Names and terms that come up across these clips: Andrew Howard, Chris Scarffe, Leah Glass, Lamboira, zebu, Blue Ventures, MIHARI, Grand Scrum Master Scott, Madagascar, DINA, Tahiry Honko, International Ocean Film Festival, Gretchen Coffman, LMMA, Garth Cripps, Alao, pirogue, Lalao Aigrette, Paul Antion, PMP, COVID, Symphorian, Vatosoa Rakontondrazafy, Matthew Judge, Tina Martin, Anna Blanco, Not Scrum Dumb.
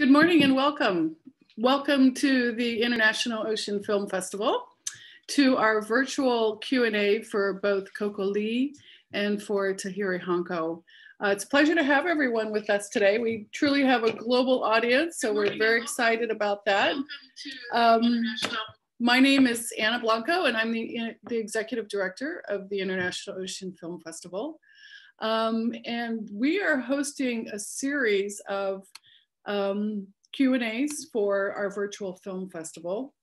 Good morning and welcome. Welcome to the International Ocean Film Festival, to our virtual Q&A for both Kokoly and for Tahiry Honko. It's a pleasure to have everyone with us today. We truly have a global audience, so we're very excited about that. My name is Anna Blanco, and I'm the Executive Director of the International Ocean Film Festival. And we are hosting a series of Q&As for our virtual film festival.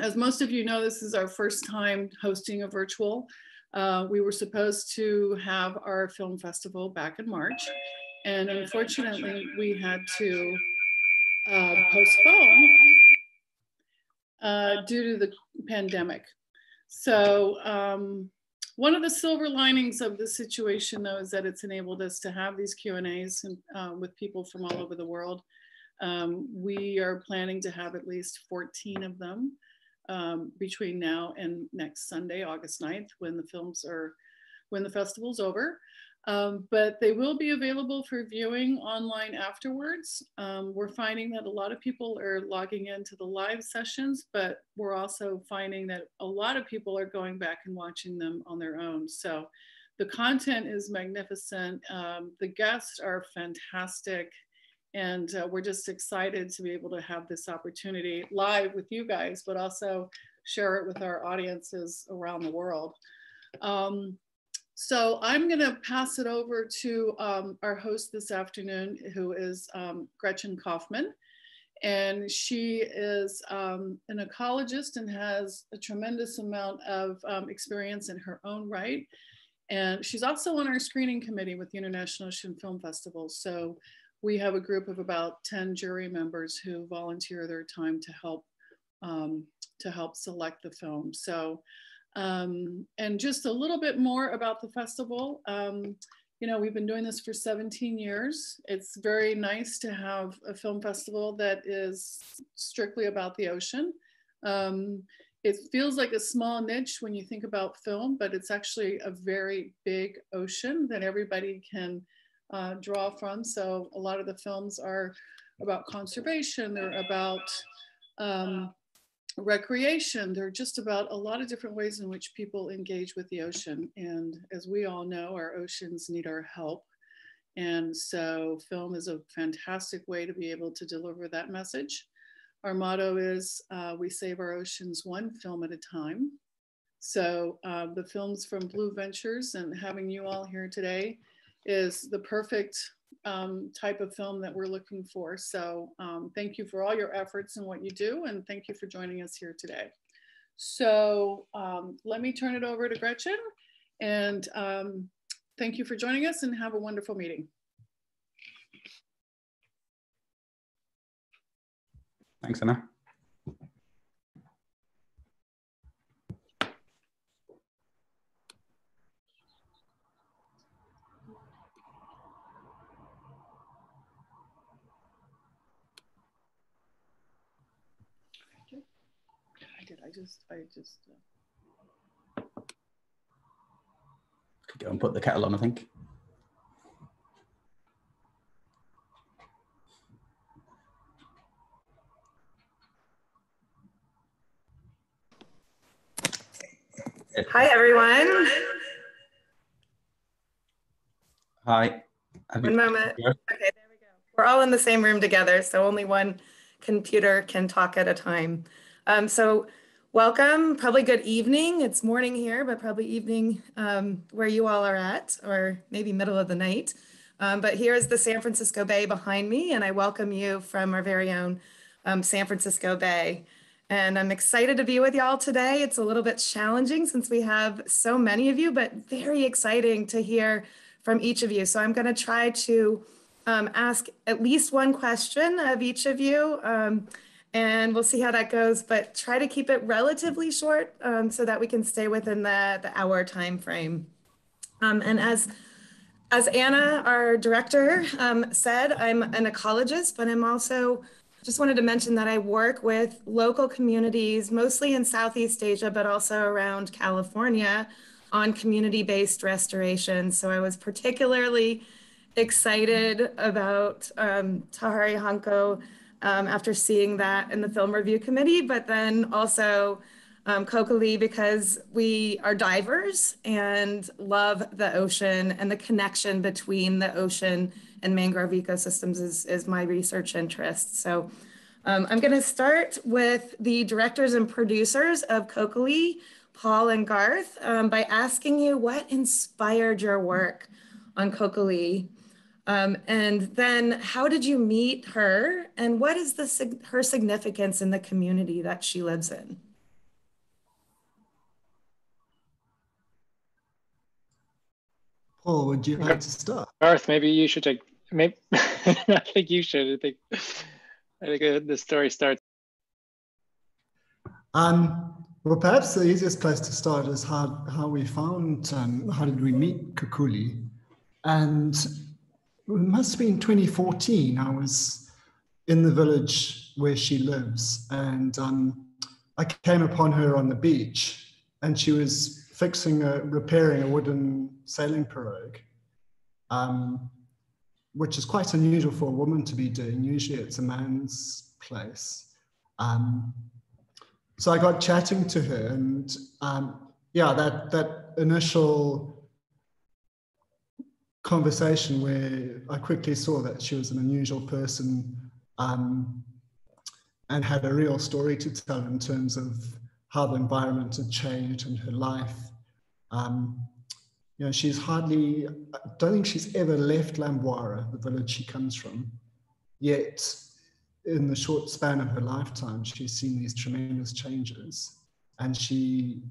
As most of you know, this is our first time hosting a virtual. We were supposed to have our film festival back in March, and unfortunately we had to postpone due to the pandemic. So one of the silver linings of this situation, though, is that it's enabled us to have these Q&As with people from all over the world. We are planning to have at least 14 of them between now and next Sunday, August 9th, when the festival's over. But they will be available for viewing online afterwards. We're finding that a lot of people are logging into the live sessions, but we're also finding that a lot of people are going back and watching them on their own. So the content is magnificent. The guests are fantastic. And we're just excited to be able to have this opportunity live with you guys, but also share it with our audiences around the world. So I'm going to pass it over to our host this afternoon, who is Gretchen Coffman. And she is an ecologist and has a tremendous amount of experience in her own right. And she's also on our screening committee with the International Ocean Film Festival. So we have a group of about 10 jury members who volunteer their time to help select the film. So. And just a little bit more about the festival. You know, we've been doing this for 17 years. It's very nice to have a film festival that is strictly about the ocean. It feels like a small niche when you think about film, but it's actually a very big ocean that everybody can draw from. So a lot of the films are about conservation, they're about recreation. There are just about a lot of different ways in which people engage with the ocean. And as we all know, our oceans need our help. And so film is a fantastic way to be able to deliver that message. Our motto is we save our oceans one film at a time. So the films from Blue Ventures and having you all here today is the perfect type of film that we're looking for. So thank you for all your efforts and what you do, and thank you for joining us here today. So let me turn it over to Gretchen, and thank you for joining us and have a wonderful meeting. Thanks, Anna. I could go and put the kettle on, I think. Hi, everyone. Hi. One moment. Okay, there we go. We're all in the same room together, so only one computer can talk at a time. So welcome, probably good evening. It's morning here, but probably evening where you all are at, or maybe middle of the night. But here is the San Francisco Bay behind me, and I welcome you from our very own San Francisco Bay. And I'm excited to be with y'all today. It's a little bit challenging since we have so many of you, but very exciting to hear from each of you. So I'm gonna try to ask at least one question of each of you. And we'll see how that goes, but try to keep it relatively short so that we can stay within the hour time frame. And as Anna, our director, said, I'm an ecologist, but I'm also just wanted to mention that I work with local communities, mostly in Southeast Asia, but also around California on community-based restoration. So I was particularly excited about Tahiry Honko after seeing that in the film review committee, but then also Kokoly, because we are divers and love the ocean, and the connection between the ocean and mangrove ecosystems is my research interest. So I'm going to start with the directors and producers of Kokoly, Paul and Garth, by asking you what inspired your work on Kokoly, and then how did you meet her, and what is her significance in the community that she lives in? Paul, would you like to start? Garth, maybe you should take. Maybe I think you should. I think the story starts. Well, perhaps the easiest place to start is how we found, how did we meet Kokoly, and it must have been 2014. I was in the village where she lives, and I came upon her on the beach, and she was repairing a wooden sailing pirogue, which is quite unusual for a woman to be doing. Usually it's a man's place. So I got chatting to her, and yeah, that initial conversation where I quickly saw that she was an unusual person and had a real story to tell in terms of how the environment had changed and her life. You know, she's hardly, I don't think she's ever left Lamboira, the village she comes from, yet in the short span of her lifetime, she's seen these tremendous changes. And she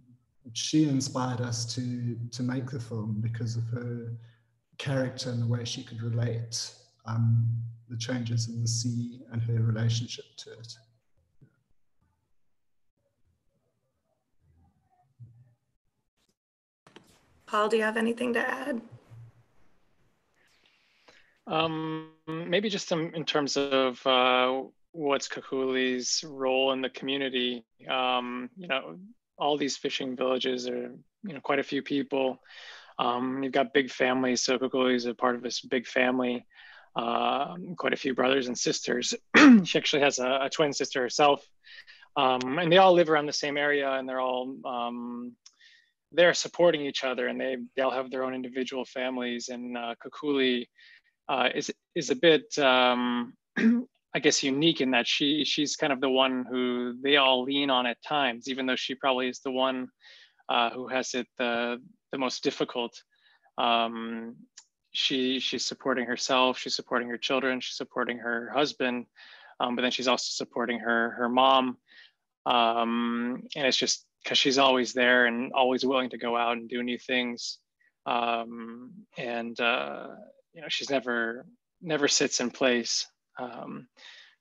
inspired us to make the film because of her character and the way she could relate the changes in the sea and her relationship to it. Paul, do you have anything to add? Maybe just in terms of what's Kokoly's role in the community. You know, all these fishing villages are, you know, quite a few people. You've got big families, so Kokoly's a part of this big family. Quite a few brothers and sisters. She actually has a twin sister herself, and they all live around the same area, and they're all. They're supporting each other, and they all have their own individual families. And Kokoly is a bit, I guess, unique in that she's kind of the one who they all lean on at times, even though she probably is the one who has it the most difficult. She's supporting herself, she's supporting her children, she's supporting her husband, but then she's also supporting her mom. And it's just, because she's always there and always willing to go out and do new things. You know, she's never sits in place.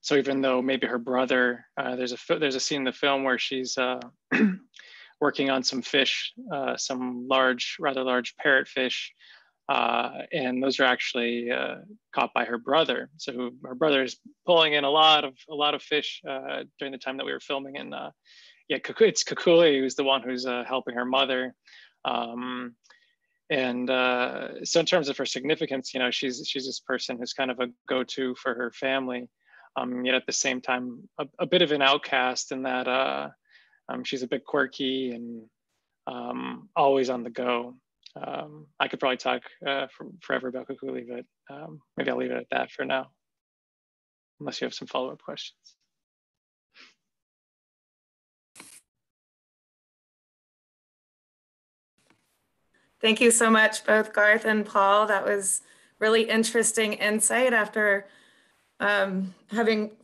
So even though maybe her brother, there's a scene in the film where she's working on some fish, some rather large parrotfish. And those are actually caught by her brother. So her brother is pulling in a lot of fish during the time that we were filming. And yeah, it's Kokoly who's the one who's helping her mother, so in terms of her significance, you know, she's this person who's kind of a go-to for her family, yet at the same time a bit of an outcast in that she's a bit quirky and always on the go. I could probably talk forever about Kokoly, but maybe I'll leave it at that for now, unless you have some follow-up questions. Thank you so much, both Garth and Paul. That was really interesting insight. After having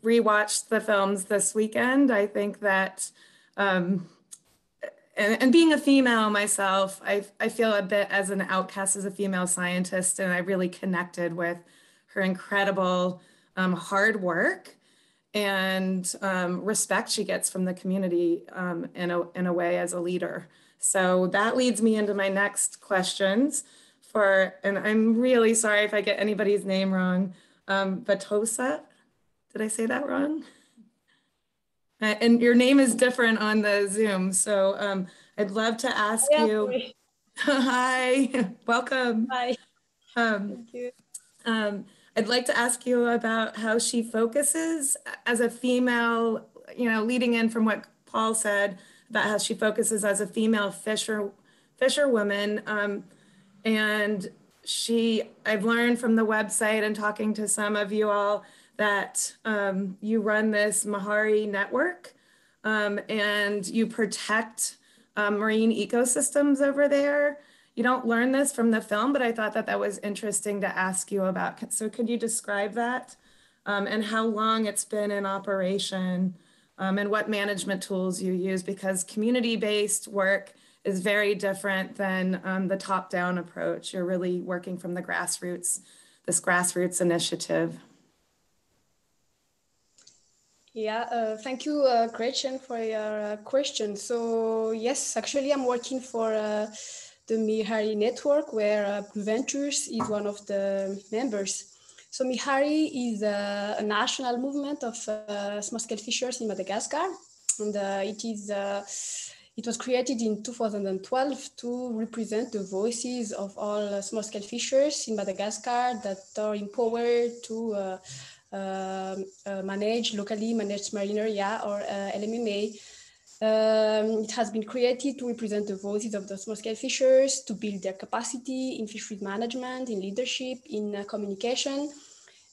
rewatched the films this weekend, I think that, and being a female myself, I feel a bit as an outcast as a female scientist, and I really connected with her incredible hard work and respect she gets from the community in a way as a leader. So that leads me into my next questions for, and I'm really sorry if I get anybody's name wrong, Vatosoa, did I say that wrong? And your name is different on the Zoom, so I'd love to ask you. Hi, welcome. Hi. Thank you. I'd like to ask you about how she focuses as a female, you know, leading in from what Paul said about how she focuses as a female fisherwoman. And she, I've learned from the website and talking to some of you all that you run this MIHARI network and you protect marine ecosystems over there. You don't learn this from the film, but I thought that that was interesting to ask you about. So could you describe that and how long it's been in operation and what management tools you use? Because community-based work is very different than the top-down approach. You're really working from the grassroots, this grassroots initiative. Yeah, thank you, Gretchen, for your question. So yes, actually I'm working for the MIHARI network, where Blue Ventures is one of the members. So MIHARI is a national movement of small-scale fishers in Madagascar, and it was created in 2012 to represent the voices of all small-scale fishers in Madagascar that are empowered to manage locally managed marine area, or LMMA. It has been created to represent the voices of the small-scale fishers, to build their capacity in fisheries management, in leadership, in communication.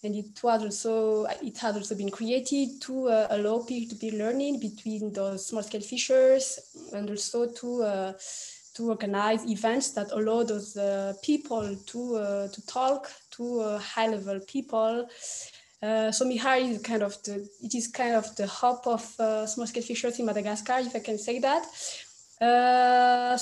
And it has also been created to allow peer-to-peer learning between those small-scale fishers, and also to organize events that allow those people to talk to high-level people. So MIHARI is kind of the hub of small-scale fishers in Madagascar, if I can say that.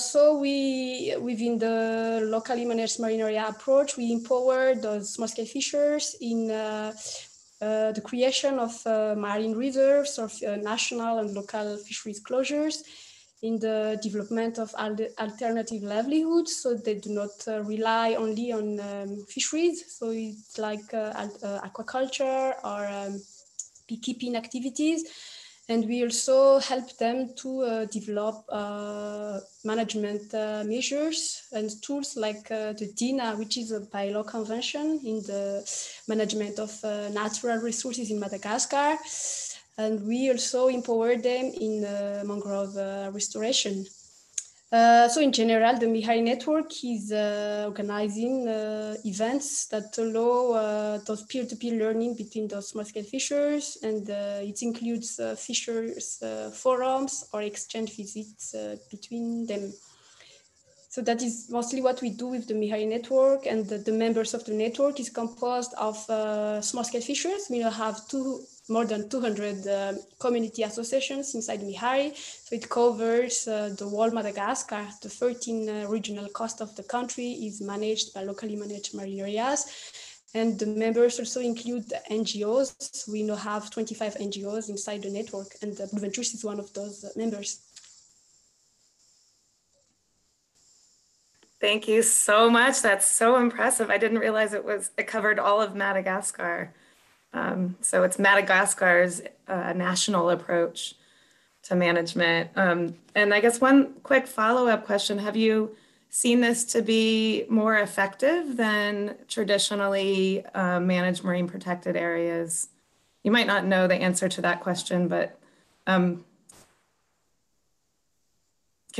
So within the locally managed marine area approach, we empower those small-scale fishers in the creation of marine reserves, or national and local fisheries closures, in the development of alternative livelihoods, so they do not rely only on fisheries. So it's like aquaculture or beekeeping activities. And we also help them to develop management measures and tools like the DINA, which is a bylaw convention in the management of natural resources in Madagascar. And we also empower them in mangrove restoration. So in general, the MIHARI network is organizing events that allow those peer-to-peer learning between those small-scale fishers, and it includes fishers forums or exchange visits between them. So that is mostly what we do with the MIHARI network, and the members of the network is composed of small-scale fishers. We now have more than 200 community associations inside MIHARI. So it covers the whole Madagascar. The 13 regional coast of the country is managed by locally managed marine areas. And the members also include NGOs. We now have 25 NGOs inside the network, and Blue Ventures is one of those members. Thank you so much. That's so impressive. I didn't realize it covered all of Madagascar. So it's Madagascar's national approach to management. And I guess one quick follow-up question, have you seen this to be more effective than traditionally managed marine protected areas? You might not know the answer to that question, but can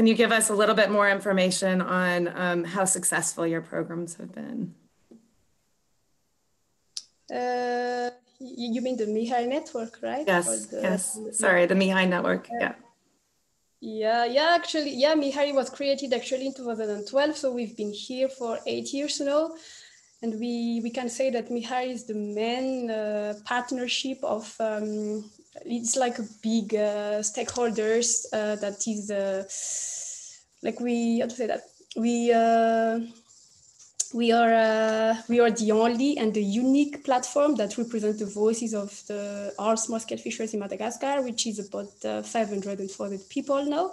you give us a little bit more information on how successful your programs have been? You mean the MIHARI network, right? Yes, yes. Sorry, the MIHARI network, yeah. Yeah, actually, yeah, MIHARI was created actually in 2012, so we've been here for 8 years now. And we can say that MIHARI is the main partnership of, it's like a big stakeholders that is, like we, how to say that, we are the only and the unique platform that represents the voices of all small-scale fishers in Madagascar, which is about 540 people now.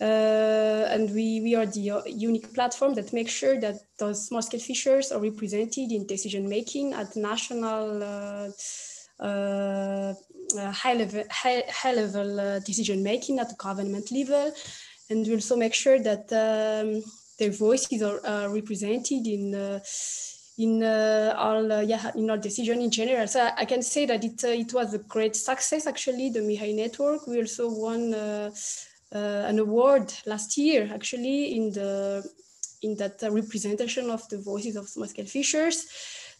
And we are the unique platform that makes sure that those small-scale fishers are represented in decision-making at national high-level decision-making at the government level. And we also make sure that their voices are represented in our decision in general. So I can say that it was a great success. Actually, the MIHARI network, we also won an award last year, actually, in that representation of the voices of small-scale fishers.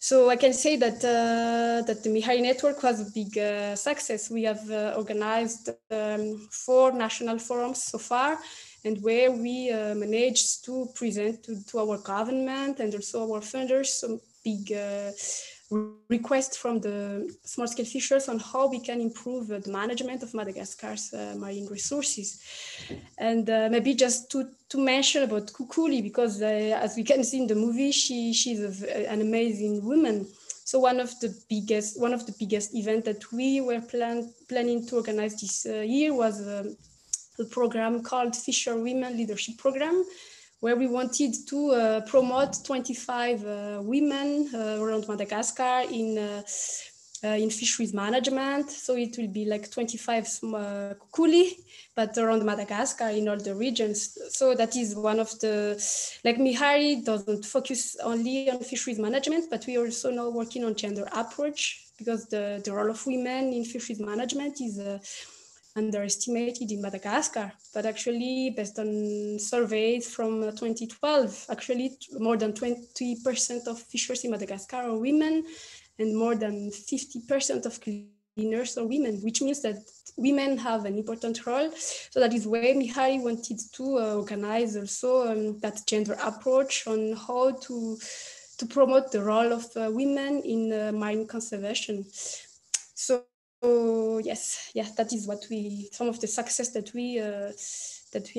So I can say that that the MIHARI network was a big success. We have organized 4 national forums so far, and where we managed to present to our government and also our funders some big requests from the small-scale fishers on how we can improve the management of Madagascar's marine resources. And maybe just to mention about Kokoly, because as we can see in the movie, she's an amazing woman. So one of the biggest events that we were planning to organize this year was a program called Fisher Women Leadership Program, where we wanted to promote 25 women around Madagascar in fisheries management. So it will be like 25 Kokoly, but around Madagascar in all the regions. So that is one of the, like, MIHARI doesn't focus only on fisheries management, but we are also now working on gender approach, because the role of women in fisheries management is underestimated in Madagascar. But actually, based on surveys from 2012, actually more than 20% of fishers in Madagascar are women, and more than 50% of cleaners are women, which means that women have an important role. So that is why MIHARI wanted to organize also that gender approach on how to promote the role of women in marine conservation. So yes, yeah, that is what some of the success that we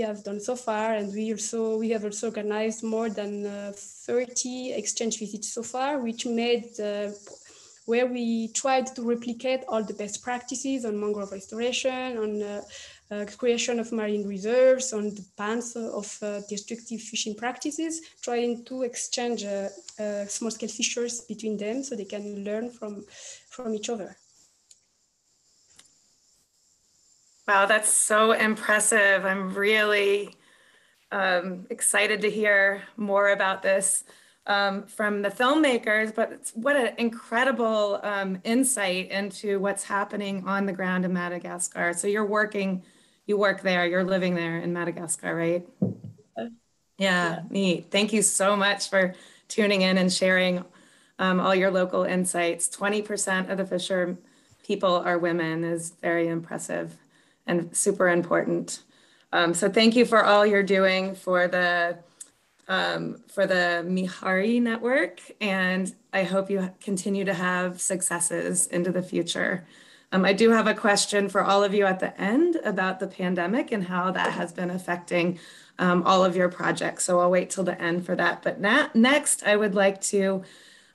have done so far, and we have also organized more than 30 exchange visits so far, which made where we tried to replicate all the best practices on mangrove restoration, on creation of marine reserves, on the bans of destructive fishing practices, trying to exchange small-scale fishers between them so they can learn from each other. Wow, that's so impressive. I'm really excited to hear more about this from the filmmakers, but what an incredible insight into what's happening on the ground in Madagascar. So you're living there in Madagascar, right? Yeah, neat. Thank you so much for tuning in and sharing all your local insights. 20% of the fisher people are women, is very impressive and super important. So thank you for all you're doing for the MIHARI network, and I hope you continue to have successes into the future. I do have a question for all of you at the end about the pandemic and how that has been affecting all of your projects. So I'll wait till the end for that. But next, I would like to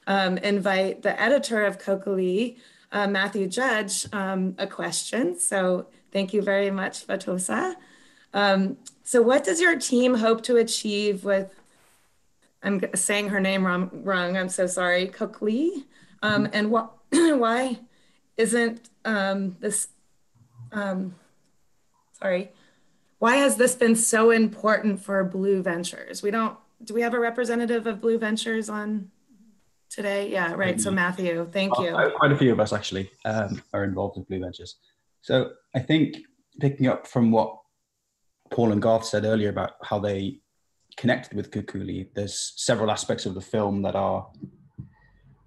invite the editor of Kokoly, Matthew Judge, a question. So thank you very much, Vatosoa. So what does your team hope to achieve with, I'm saying her name wrong, I'm so sorry, Kokoly? And why isn't why has this been so important for Blue Ventures? Do we have a representative of Blue Ventures on today? Yeah, right, so Matthew, thank you. Quite a few of us actually are involved in Blue Ventures. So I think picking up from what Paul and Garth said earlier about how they connected with Kokoly, there's several aspects of the film that are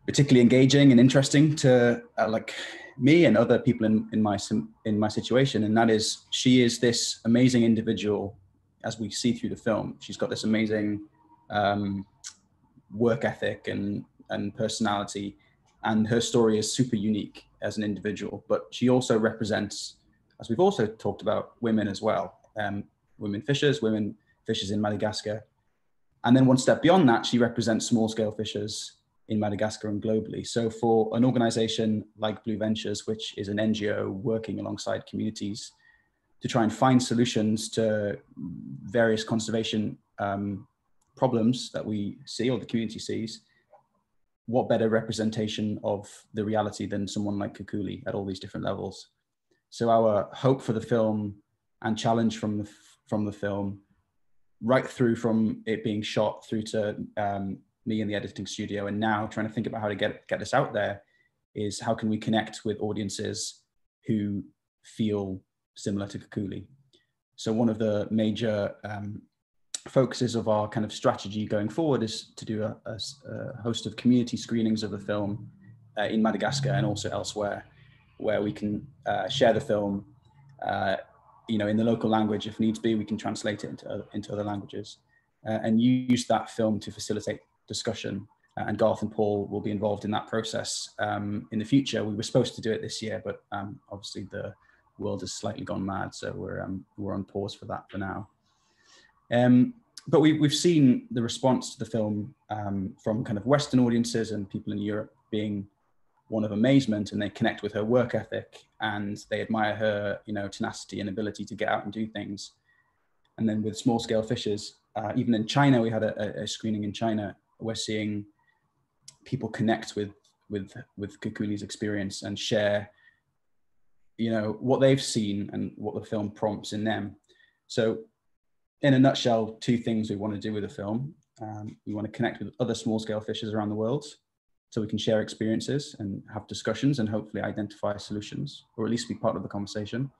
particularly engaging and interesting to like me and other people in my situation. And that is, she is this amazing individual, as we see through the film. She's got this amazing work ethic and personality, and her story is super unique as an individual, but she also represents, as we've also talked about, women as well. Women fishers in Madagascar. And then one step beyond that, she represents small-scale fishers in Madagascar and globally. So for an organization like Blue Ventures, which is an NGO working alongside communities to try and find solutions to various conservation problems that we see or the community sees, what better representation of the reality than someone like Kokoly at all these different levels? So our hope for the film and challenge from the film, right through from it being shot through to me in the editing studio and now trying to think about how to get this out there is how can we connect with audiences who feel similar to Kokoly. So one of the major focuses of our kind of strategy going forward is to do a host of community screenings of the film in Madagascar and also elsewhere, where we can share the film in the local language. If needs be, we can translate it into other languages and use that film to facilitate discussion. And Garth and Paul will be involved in that process in the future. We were supposed to do it this year, but obviously the world has slightly gone mad, so we're on pause for that for now. But we've seen the response to the film from kind of Western audiences and people in Europe being one of amazement, and they connect with her work ethic and they admire her, tenacity and ability to get out and do things. And then with small scale fishes, even in China, we had a screening in China. We're seeing people connect with Kokoly's experience and share, what they've seen and what the film prompts in them. So in a nutshell, two things we want to do with the film. We want to connect with other small scale fishers around the world so we can share experiences and have discussions and hopefully identify solutions, or at least be part of the conversation.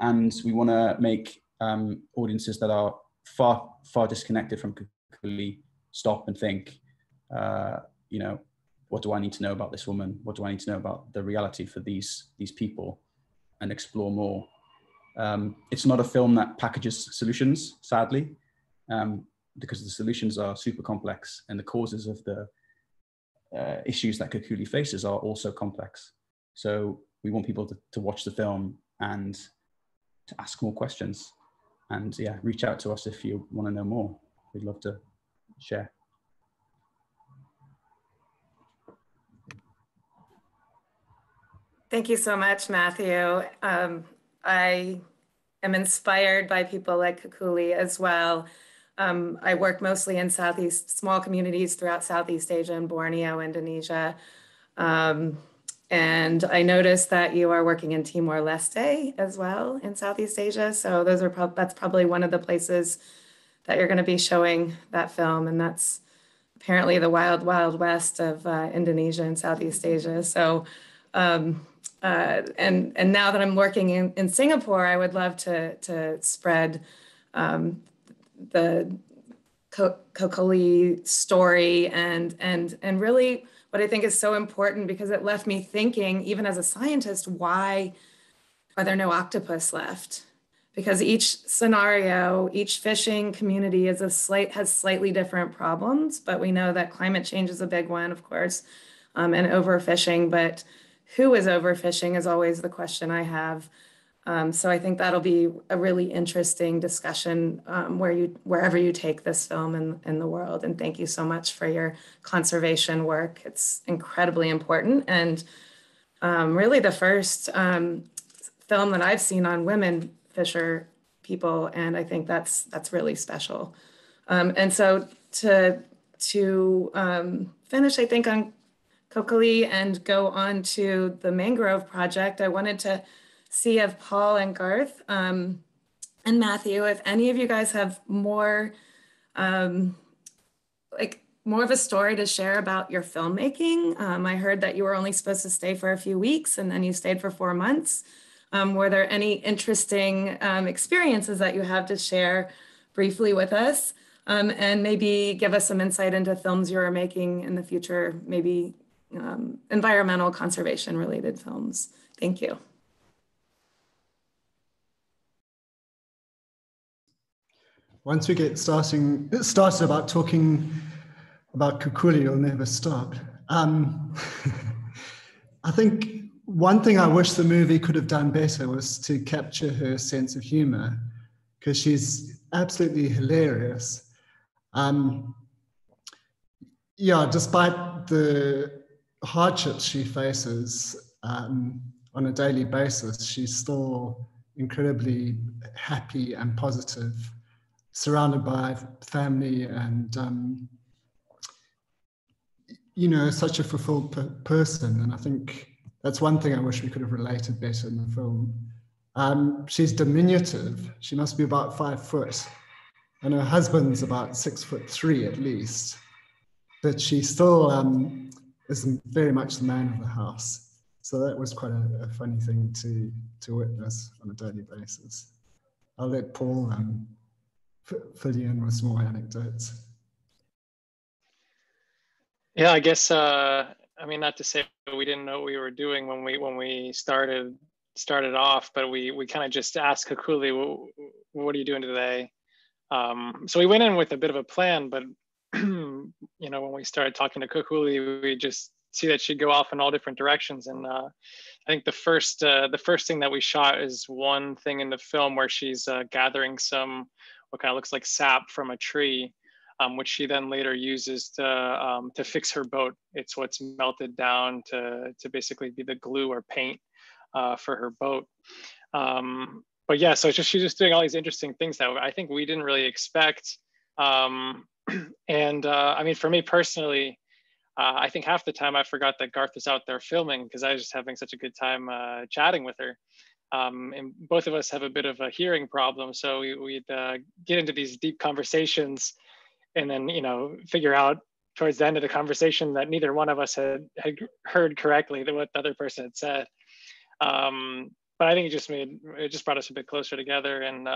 And we want to make audiences that are far, far disconnected from Kokoly stop and think, what do I need to know about this woman? What do I need to know about the reality for these people, and explore more? It's not a film that packages solutions, sadly, because the solutions are super complex and the causes of the issues that Kokoly faces are also complex. So we want people to watch the film and to ask more questions, and yeah, reach out to us if you want to know more. We'd love to share. Thank you so much, Matthew. I am inspired by people like Kokoly as well. I work mostly in small communities throughout Southeast Asia and Borneo, Indonesia. And I noticed that you are working in Timor-Leste as well in Southeast Asia. So those are that's probably one of the places that you're going to be showing that film. And that's apparently the wild, wild west of Indonesia and Southeast Asia. So, and now that I'm working in Singapore, I would love to spread the Kokoly story and really what I think is so important, because it left me thinking, even as a scientist, why are there no octopus left? Because each scenario, each fishing community is has slightly different problems, but we know that climate change is a big one, of course, and overfishing, but who is overfishing is always the question I have. So I think that'll be a really interesting discussion wherever you take this film in the world. And thank you so much for your conservation work. It's incredibly important. And really the first film that I've seen on women fisher people. And I think that's really special. And so to finish, I think, on Kokoly and go on to the Mangrove Project, I wanted to see if Paul and Garth and Matthew, if any of you guys have more of a story to share about your filmmaking. I heard that you were only supposed to stay for a few weeks and then you stayed for 4 months. Were there any interesting experiences that you have to share briefly with us? And maybe give us some insight into films you're making in the future, maybe environmental conservation related films. Thank you. Once we get started about talking about Kokoly, you'll never stop. I think one thing I wish the movie could have done better was to capture her sense of humor, because she's absolutely hilarious. Yeah, despite the hardships she faces on a daily basis, she's still incredibly happy and positive, surrounded by family and, such a fulfilled person. And I think that's one thing I wish we could have related better in the film. She's diminutive. She must be about 5 foot. And her husband's about 6'3" at least. but she still is very much the man of the house. So that was quite a funny thing to witness on a daily basis. I'll let Paul fill you in with some more anecdotes. Yeah, I guess, I mean, not to say we didn't know what we were doing when we started off, but we kind of just asked Kokoly, what are you doing today? So we went in with a bit of a plan, but you know, when we started talking to Kokoly, we just see that she'd go off in all different directions. And I think the first thing that we shot is one thing in the film where she's gathering some, what kind of looks like sap from a tree, which she then later uses to fix her boat. It's what's melted down to basically be the glue or paint for her boat. But yeah, so she's just doing all these interesting things that I think we didn't really expect. And I mean, for me personally, I think half the time I forgot that Garth was out there filming because I was just having such a good time chatting with her. And both of us have a bit of a hearing problem. So we'd get into these deep conversations and then, you know, figure out towards the end of the conversation that neither one of us had heard correctly what the other person had said. But I think it just brought us a bit closer together. And,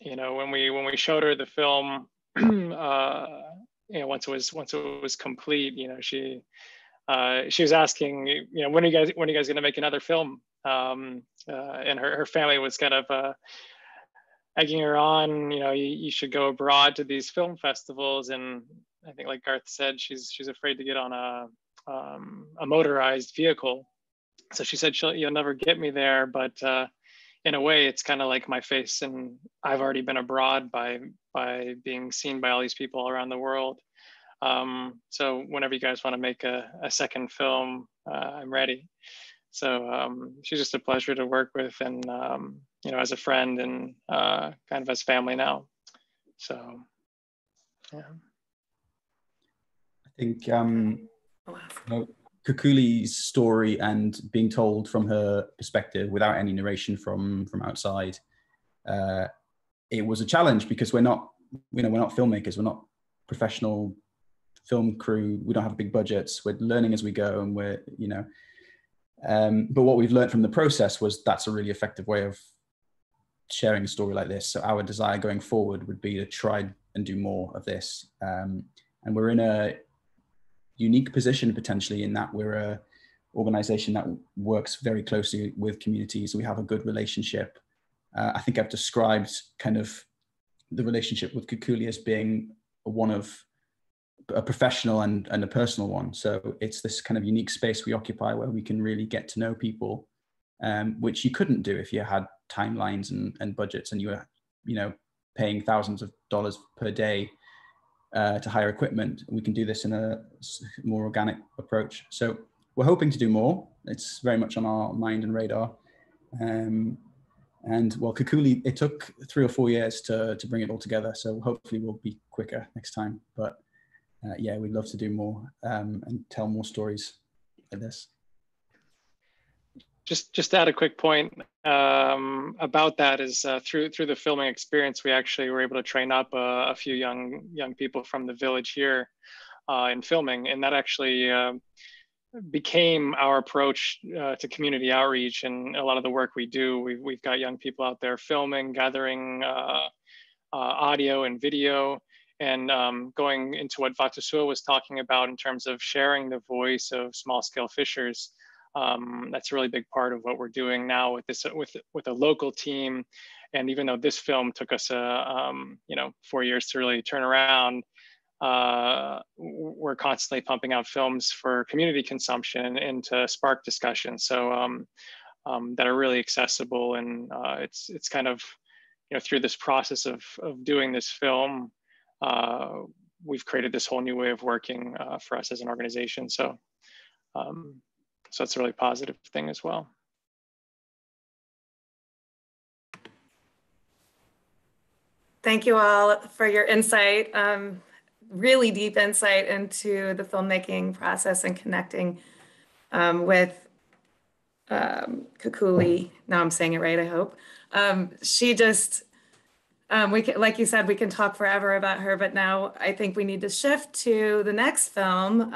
you know, when we showed her the film, you know, once it was complete, you know, she was asking, you know, when are you guys going to make another film? And her family was kind of, egging her on, you know, you should go abroad to these film festivals. And I think, like Garth said, she's afraid to get on a motorized vehicle. So she said, you'll never get me there. But in a way, it's kind of like my face, and I've already been abroad by being seen by all these people all around the world. So whenever you guys want to make a second film, I'm ready. So she's just a pleasure to work with, and you know, as a friend and kind of as family now. So, yeah. I think Kokoly's story and being told from her perspective without any narration from outside, it was a challenge because we're not filmmakers, we're not professional film crew, we don't have big budgets, we're learning as we go, and we're, you know. But what we've learned from the process was that's a really effective way of sharing a story like this. So our desire going forward would be to try and do more of this. And we're in a unique position potentially in that we're an organization that works very closely with communities. We have a good relationship. I think I've described kind of the relationship with Kokoly as being one of a professional and a personal one. So it's this kind of unique space we occupy where we can really get to know people, which you couldn't do if you had timelines and budgets and you were, you know, paying thousands of dollars per day to hire equipment. We can do this in a more organic approach. So we're hoping to do more. It's very much on our mind and radar. And well, Kokoly, it took 3 or 4 years to bring it all together. So hopefully we'll be quicker next time. But yeah, we'd love to do more and tell more stories like this. Just to add a quick point about that is through the filming experience, we actually were able to train up a few young people from the village here in filming, and that actually became our approach to community outreach and a lot of the work we do. We've got young people out there filming, gathering audio and video, and going into what Vatosoa was talking about in terms of sharing the voice of small-scale fishers. That's a really big part of what we're doing now with this, with a local team. And even though this film took us, you know, 4 years to really turn around, we're constantly pumping out films for community consumption and to spark discussion. So that are really accessible, and it's kind of, you know, through this process of doing this film, we've created this whole new way of working for us as an organization. So. So that's a really positive thing as well. Thank you all for your insight, really deep insight into the filmmaking process and connecting with Kokoly. Now I'm saying it right, I hope. She just We can, like you said, we can talk forever about her, but now I think we need to shift to the next film.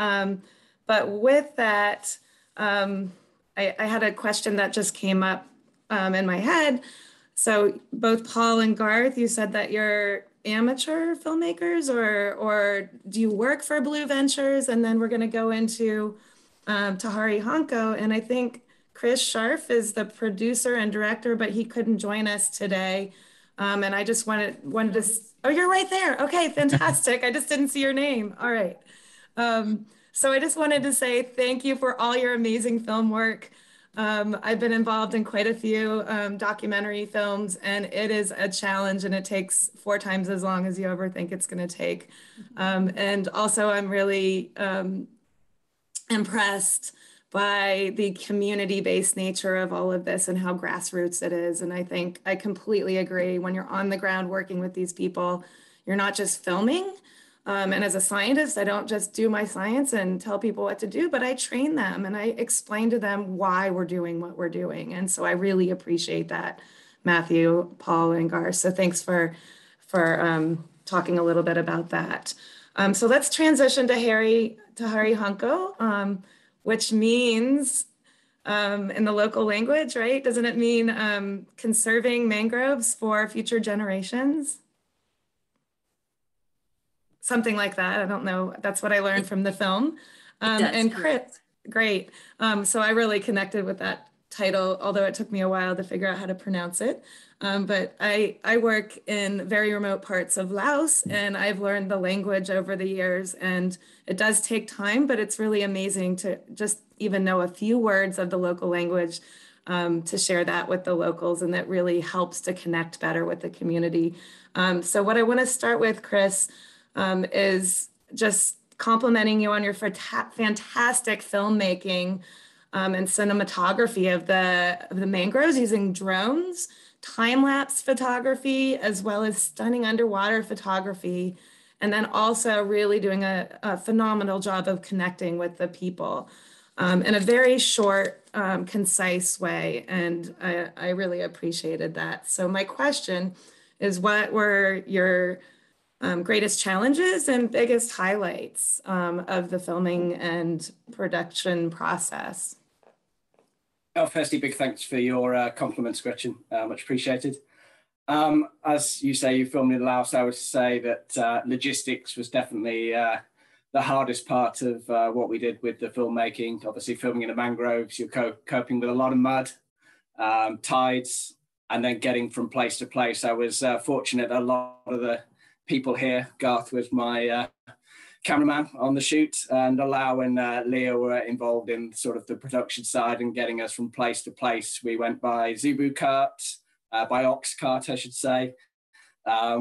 But with that, I had a question that just came up in my head. So both Paul and Garth, you said that you're amateur filmmakers, or do you work for Blue Ventures? And then we're going to go into Tahiry Honko, and I think Chris Scarffe is the producer and director, but he couldn't join us today. And I just wanted to, oh, you're right there. Okay, fantastic. I just didn't see your name. All right. So I just wanted to say thank you for all your amazing film work. I've been involved in quite a few documentary films, and it is a challenge, and it takes 4 times as long as you ever think it's going to take. And also I'm really impressed by the community-based nature of all of this and how grassroots it is. And I think I completely agree. When you're on the ground working with these people, you're not just filming. And as a scientist, I don't just do my science and tell people what to do, but I train them and I explain to them why we're doing what we're doing. And so I really appreciate that, Matthew, Paul, and Garth. So thanks for talking a little bit about that. So let's transition to Tahiry Honko, which means, in the local language, right? Doesn't it mean conserving mangroves for future generations? Something like that. I don't know. That's what I learned from the film. And Chris, great. So I really connected with that title, although it took me a while to figure out how to pronounce it. But I work in very remote parts of Laos, and I've learned the language over the years, and it does take time, but it's really amazing to just even know a few words of the local language to share that with the locals, and that really helps to connect better with the community. So what I want to start with, Chris, is just complimenting you on your fantastic filmmaking and cinematography of the mangroves using drones, time-lapse photography, as well as stunning underwater photography, and then also really doing a phenomenal job of connecting with the people in a very short, concise way, and I really appreciated that. So my question is, what were your greatest challenges and biggest highlights of the filming and production process? Oh, firstly, big thanks for your compliments, Gretchen. Much appreciated. As you say, you filmed in Laos. I would say that logistics was definitely the hardest part of what we did with the filmmaking. Obviously, filming in the mangroves, you're coping with a lot of mud, tides, and then getting from place to place. I was fortunate a lot of the people here. Garth was my cameraman on the shoot, and Alao and Leah were involved in sort of the production side and getting us from place to place. We went by Zebu cart, by ox cart, I should say.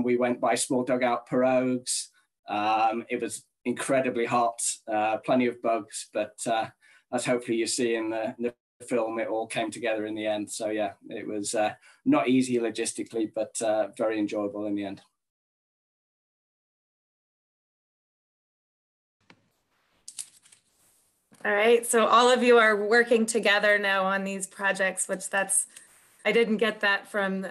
We went by small dugout pirogues. It was incredibly hot, plenty of bugs, but as hopefully you see in the film, it all came together in the end. So yeah, it was not easy logistically, but very enjoyable in the end. All right, so all of you are working together now on these projects, which that's, I didn't get that from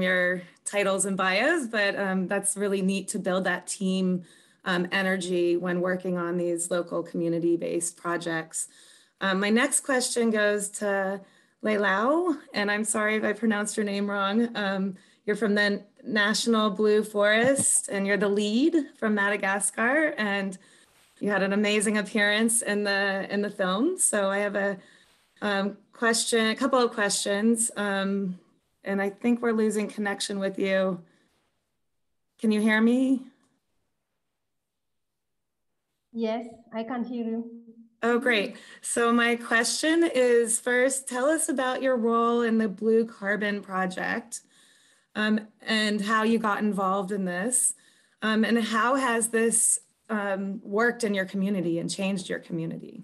your titles and bios, but that's really neat to build that team energy when working on these local community-based projects. My next question goes to Lalao, and I'm sorry if I pronounced your name wrong. You're from the National Blue Forest, and you're the lead from Madagascar, and you had an amazing appearance in the film. So I have a question, a couple of questions, and I think we're losing connection with you. Can you hear me? Yes, I can hear you. Oh, great. So my question is, first, tell us about your role in the Blue Carbon Project and how you got involved in this, and how has this worked in your community and changed your community?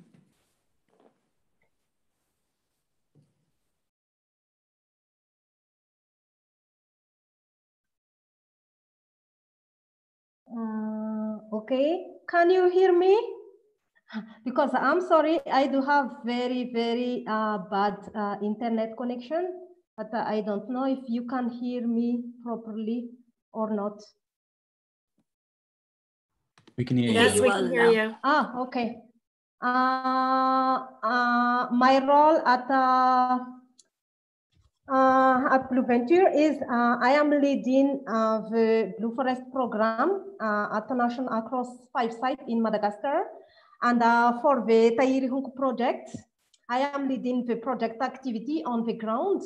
Okay, can you hear me? Because I'm sorry, I do have very, very bad internet connection. but I don't know if you can hear me properly or not. We can hear you. Yes, we can hear you. Ah, okay. My role at Blue Venture is I am leading the Blue Forest program at national across 5 sites in Madagascar, and for the Tahiry Honko project, I am leading the project activity on the ground,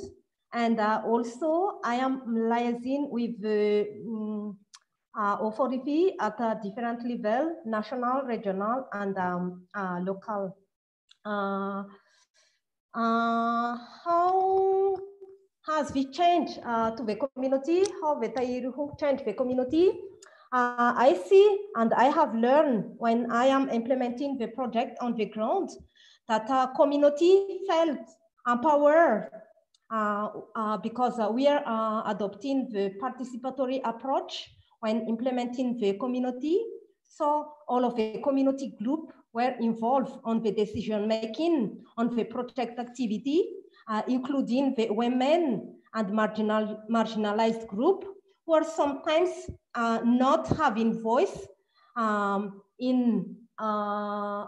and also I am liaising with the authority at a different level, national, regional, and local. How has the change to the community, how the Tahiry Honko changed the community? I see and I have learned when I am implementing the project on the ground that community felt empowered because we are adopting the participatory approach when implementing the community. So all of the community group were involved on the decision making on the project activity, including the women and marginalized group, who are sometimes not having voice in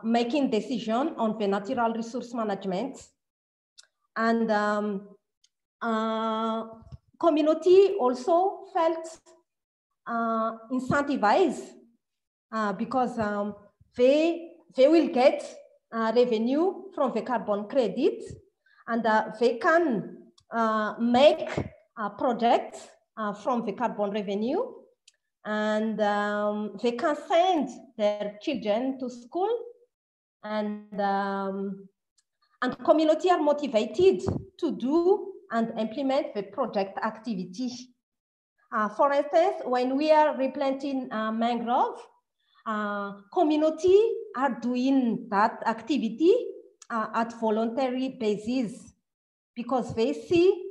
making decision on the natural resource management. And community also felt incentivized because they will get revenue from the carbon credit, and they can make a project from the carbon revenue, and they can send their children to school, and community are motivated to do and implement the project activity. For instance, when we are replanting mangrove, community are doing that activity at voluntary basis, because they see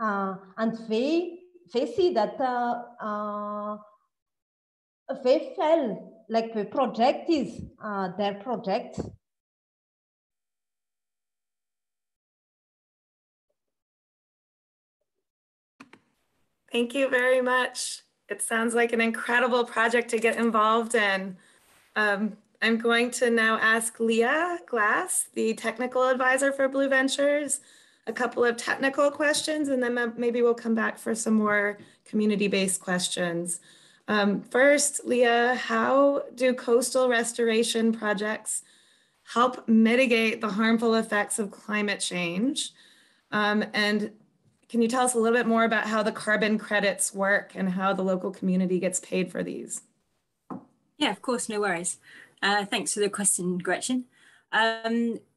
and they see that they feel like the project is their project. Thank you very much. It sounds like an incredible project to get involved in. I'm going to now ask Leah Glass, the technical advisor for Blue Ventures, a couple of technical questions, and then maybe we'll come back for some more community-based questions. First, Leah, how do coastal restoration projects help mitigate the harmful effects of climate change? And can you tell us a little bit more about how the carbon credits work and how the local community gets paid for these? Yeah, of course, no worries. Thanks for the question, Gretchen.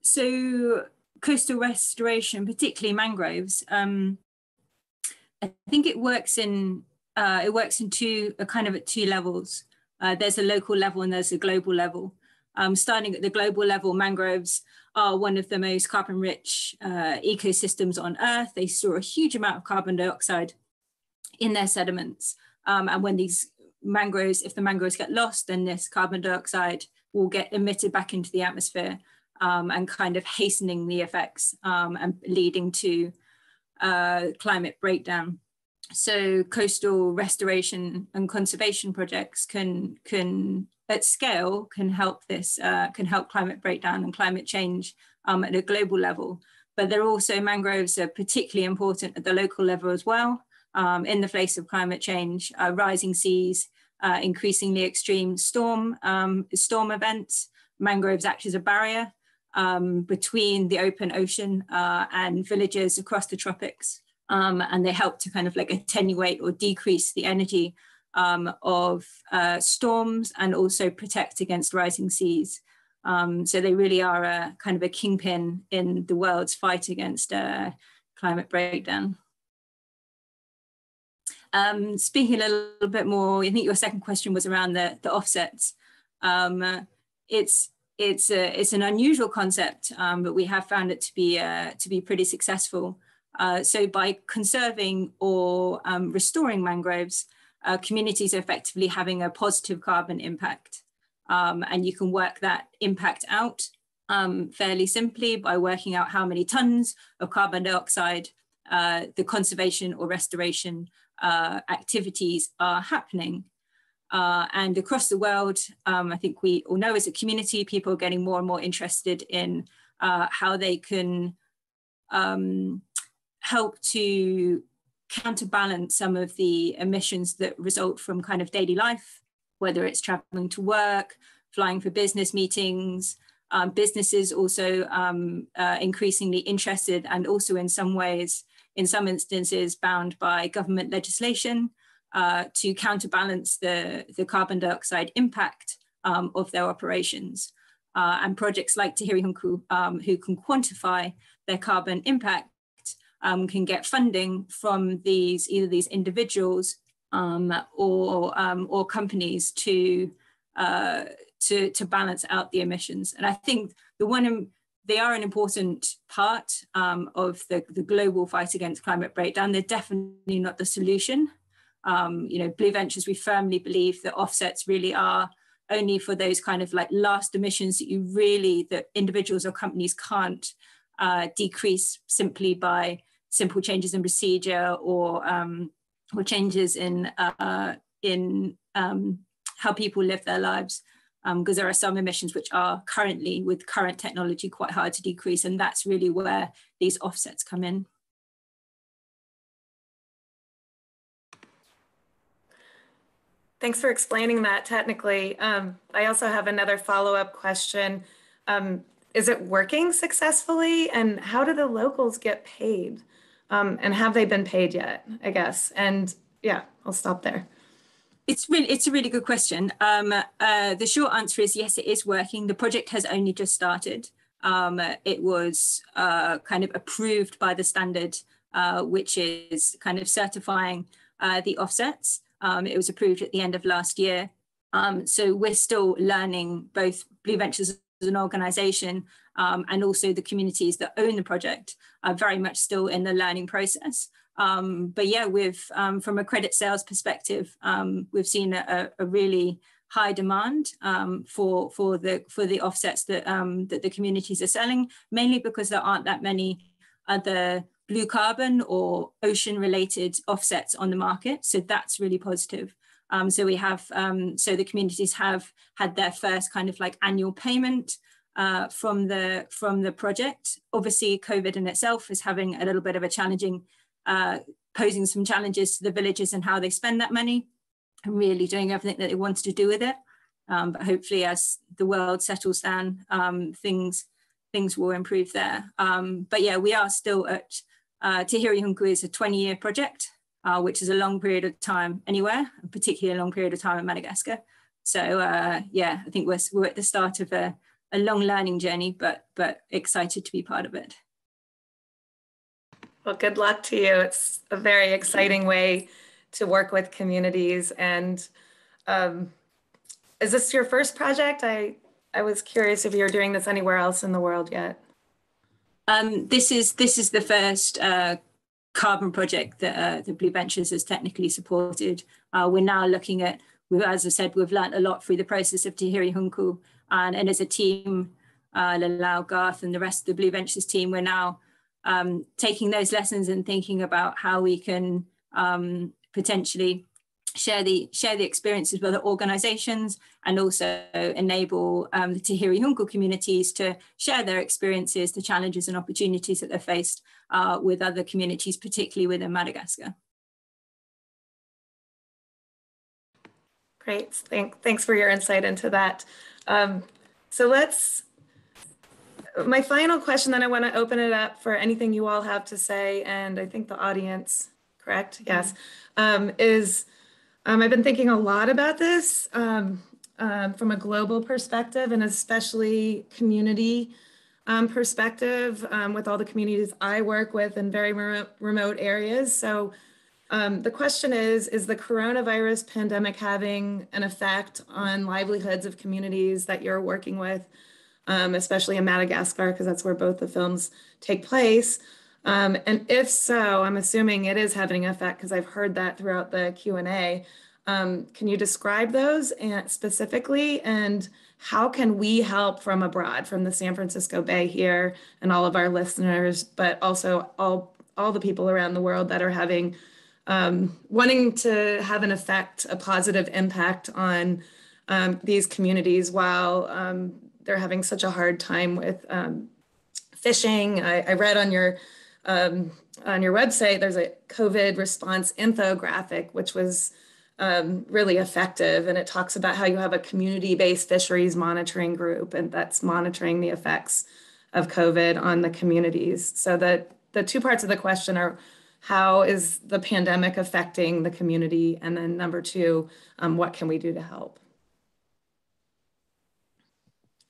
So, coastal restoration, particularly mangroves, I think it works in two levels. There's a local level and there's a global level. Starting at the global level, mangroves are one of the most carbon-rich ecosystems on Earth. They store a huge amount of carbon dioxide in their sediments, and when these mangroves, if the mangroves get lost, then this carbon dioxide will get emitted back into the atmosphere, and kind of hastening the effects and leading to climate breakdown. So coastal restoration and conservation projects can at scale can help this, can help climate breakdown and climate change at a global level. But they're also, mangroves are particularly important at the local level as well. In the face of climate change, rising seas, increasingly extreme storm events, mangroves act as a barrier between the open ocean and villages across the tropics, and they help to kind of like attenuate or decrease the energy of storms and also protect against rising seas. So they really are a kind of a kingpin in the world's fight against climate breakdown. Speaking a little bit more, I think your second question was around the offsets. It's an unusual concept, but we have found it to be pretty successful. So by conserving or restoring mangroves, communities are effectively having a positive carbon impact. And you can work that impact out fairly simply by working out how many tons of carbon dioxide the conservation or restoration activities are happening. And across the world, I think we all know as a community, people are getting more and more interested in how they can help to counterbalance some of the emissions that result from kind of daily life, whether it's traveling to work, flying for business meetings. Businesses also increasingly interested and also in some ways, in some instances, bound by government legislation to counterbalance the carbon dioxide impact of their operations. And projects like Tahiry Honko, who can quantify their carbon impact, can get funding from these, either these individuals or companies to balance out the emissions. And I think they are an important part of the global fight against climate breakdown. They're definitely not the solution. You know, Blue Ventures, we firmly believe that offsets really are only for those kind of like last emissions that that individuals or companies can't decrease simply by simple changes in procedure or changes in how people live their lives, because there are some emissions which are currently, with current technology, quite hard to decrease, and that's really where these offsets come in. Thanks for explaining that technically. I also have another follow-up question. Is it working successfully, and how do the locals get paid? And have they been paid yet, I guess? And yeah, I'll stop there. It's a really good question. The short answer is yes, it is working. The project has only just started. It was kind of approved by the standard, which is kind of certifying the offsets. It was approved at the end of last year. So we're still learning, both Blue Ventures as an organization and also the communities that own the project are very much still in the learning process. But yeah, from a credit sales perspective, we've seen a really high demand for the offsets that the communities are selling, mainly because there aren't that many other blue carbon or ocean-related offsets on the market. So that's really positive. So the communities have had their first kind of like annual payment from the project. Obviously, COVID in itself is having a little bit of a posing some challenges to the villages and how they spend that money, and really doing everything that they wanted to do with it. But hopefully, as the world settles down, things will improve there. But yeah, we are still at Tahiry Honko is a 20-year project, which is a long period of time anywhere, particularly a long period of time in Madagascar. So yeah, I think we're at the start of a long learning journey, but excited to be part of it. Well, good luck to you. It's a very exciting way to work with communities. And is this your first project? I was curious if you're doing this anywhere else in the world yet. This is the first carbon project that the Blue Ventures has technically supported. We're now looking at, as I said, we've learned a lot through the process of Tahiry Honko, and as a team, Lalao, Garth, and the rest of the Blue Ventures team, we're now taking those lessons and thinking about how we can potentially share the experiences with other organisations, and also enable the Tahiry Honko communities to share their experiences, the challenges and opportunities that they're faced with other communities, particularly within Madagascar. Great, thanks for your insight into that. So my final question, then I want to open it up for anything you all have to say, and I think the audience, correct? Yes. I've been thinking a lot about this from a global perspective, and especially community perspective with all the communities I work with in very remote areas. So the question is the coronavirus pandemic having an effect on livelihoods of communities that you're working with? Especially in Madagascar, because that's where both the films take place. And if so, I'm assuming it is having an effect, because I've heard that throughout the Q&A. Can you describe those specifically, and how can we help from abroad, from the San Francisco Bay here and all of our listeners, but also all all the people around the world that are having, wanting to have an effect, a positive impact on these communities while they're having such a hard time with fishing. I read on your website, there's a COVID response infographic, which was really effective. And it talks about how you have a community-based fisheries monitoring group, and that's monitoring the effects of COVID on the communities. So that the two parts of the question are, how is the pandemic affecting the community? And then number two, what can we do to help?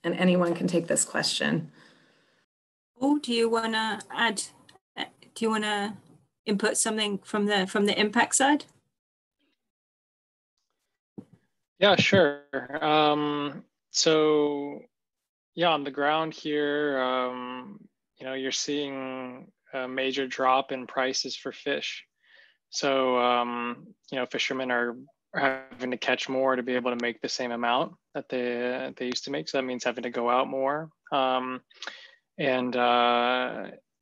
And anyone can take this question. Oh, do you want to add? Do you want to input something from the impact side? Yeah, sure. So, yeah, on the ground here, you know, you're seeing a major drop in prices for fish. So, you know, fishermen are having to catch more to be able to make the same amount that they used to make. So that means having to go out more.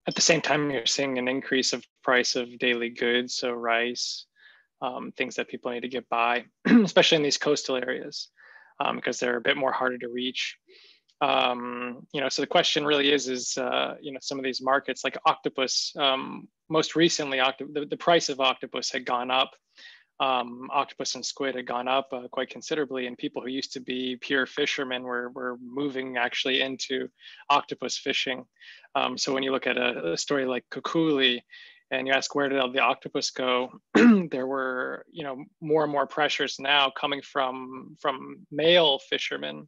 At the same time, you're seeing an increase of price of daily goods, so rice, things that people need to get by, especially in these coastal areas, because they're a bit more harder to reach. You know, so the question really is you know, some of these markets like octopus, most recently, the price of octopus had gone up. Octopus and squid had gone up quite considerably, and people who used to be pure fishermen were moving actually into octopus fishing. So when you look at a story like Kokoly, and you ask where did all the octopus go, there were, you know, more and more pressures now coming from male fishermen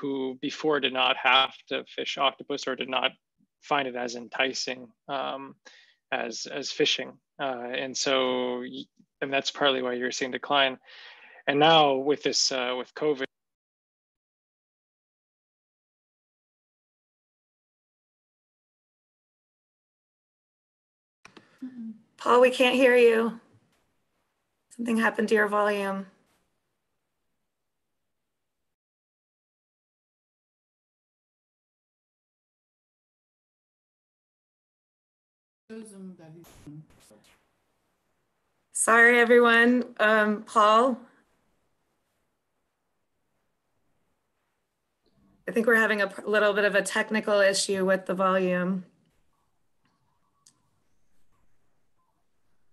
who before did not have to fish octopus or did not find it as enticing as fishing. And so, and that's partly why you're seeing decline. And now with this, with COVID, Paul, we can't hear you. Something happened to your volume. Sorry, everyone. Paul, I think we're having a little bit of a technical issue with the volume.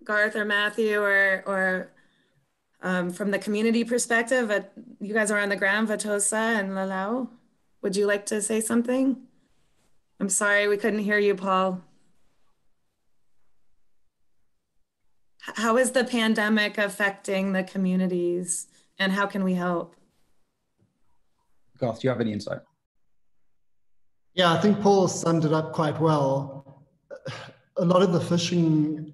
Garth or Matthew or from the community perspective, you guys are on the ground, Vatosoa and Lalao. Would you like to say something? I'm sorry, we couldn't hear you, Paul. How is the pandemic affecting the communities, and how can we help? Garth, do you have any insight? Yeah, I think Paul summed it up quite well. A lot of the fishing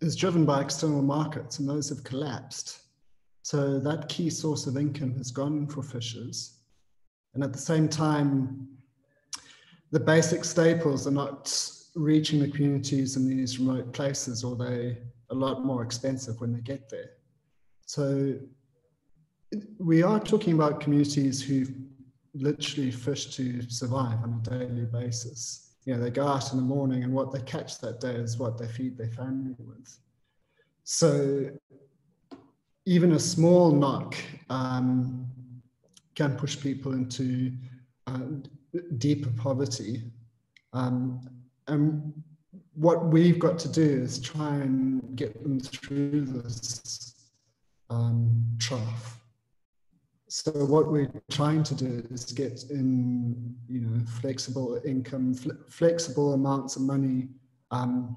is driven by external markets, and those have collapsed. So that key source of income has gone for fishers. And at the same time, the basic staples are not reaching the communities in these remote places, or they're a lot more expensive when they get there. So we are talking about communities who literally fish to survive on a daily basis. You know, they go out in the morning and what they catch that day is what they feed their family with. So even a small knock can push people into deeper poverty. And what we've got to do is try and get them through this trough. So what we're trying to do is get in, you know, flexible income, flexible amounts of money, and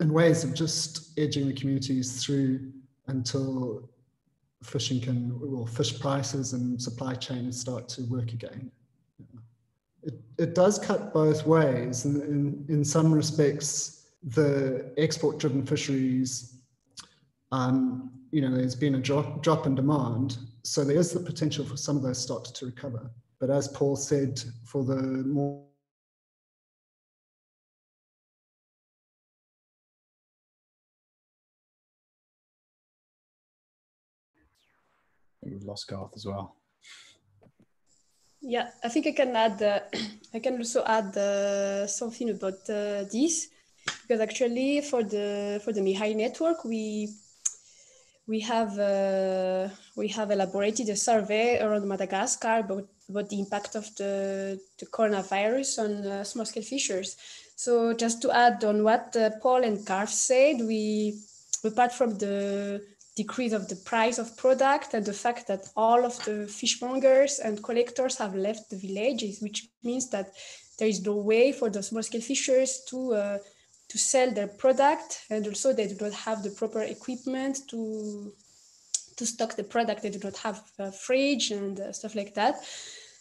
ways of just edging the communities through until fishing can, or fish prices and supply chains start to work again. It does cut both ways, and in some respects, the export-driven fisheries, you know, there's been a drop in demand, so there is the potential for some of those stocks to recover. But as Paul said, for the more I think we've lost Garth as well. Yeah, I think I can add I can also add something about this, because actually for the MIHARI network we have elaborated a survey around Madagascar about the impact of the coronavirus on small-scale fishers. So just to add on what Paul and Garth said, apart from the decrease of the price of product and the fact that all of the fishmongers and collectors have left the villages, which means that there is no way for the small-scale fishers to sell their product, and also they do not have the proper equipment to stock the product. They do not have a fridge and stuff like that.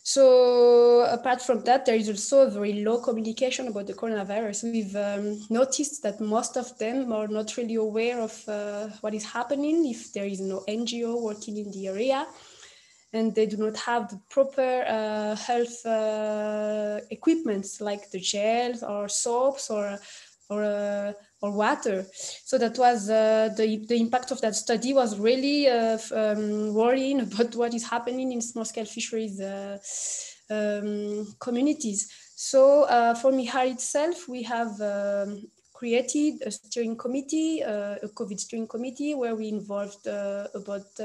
So apart from that, there is also very low communication about the coronavirus. We've noticed that most of them are not really aware of what is happening, if there is no NGO working in the area, and they do not have the proper health equipments like the gels or soaps or water. So that was the impact of that study was really worrying about what is happening in small-scale fisheries communities. So for MIHARI itself, we have created a steering committee, a COVID steering committee, where we involved about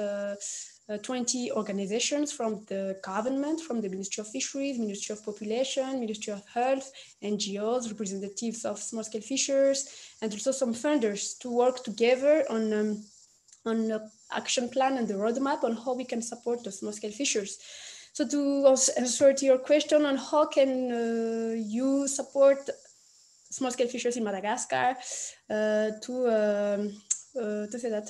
20 organizations from the government, from the Ministry of Fisheries, Ministry of Population, Ministry of Health, NGOs, representatives of small-scale fishers, and also some funders, to work together on an action plan and the roadmap on how we can support the small-scale fishers. So to answer to your question on how can you support small-scale fishers in Madagascar, to say that,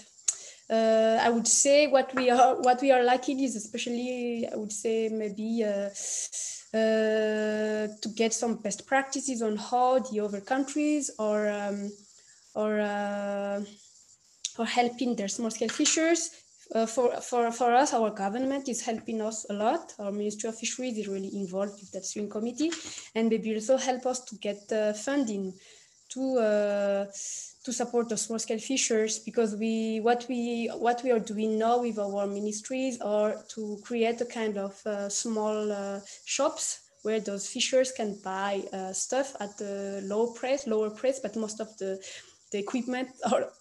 I would say what we are lacking is, especially, I would say maybe to get some best practices on how the other countries are helping their small-scale fishers. For us, our government is helping us a lot. Our Ministry of Fisheries is really involved with that steering committee, and they will also help us to get funding to support the small-scale fishers, because what we are doing now with our ministries are to create a kind of small shops where those fishers can buy stuff at the lower price, but most of the equipment